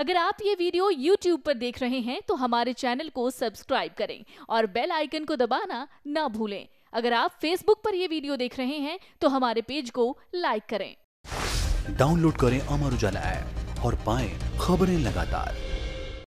अगर आप ये वीडियो YouTube पर देख रहे हैं तो हमारे चैनल को सब्सक्राइब करें और बेल आइकन को दबाना ना भूलें। अगर आप Facebook पर ये वीडियो देख रहे हैं तो हमारे पेज को लाइक करें। डाउनलोड करें अमर उजाला ऐप और पाएं खबरें लगातार।